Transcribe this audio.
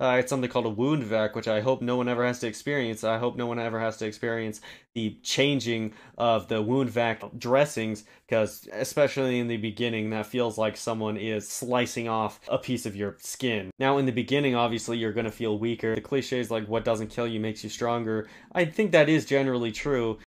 It's something called a wound vac, which I hope no one ever has to experience. I hope no one ever has to experience the changing of the wound vac dressings, because especially in the beginning, that feels like someone is slicing off a piece of your skin. Now, in the beginning, obviously, you're going to feel weaker. The cliches like what doesn't kill you makes you stronger. I think that is generally true.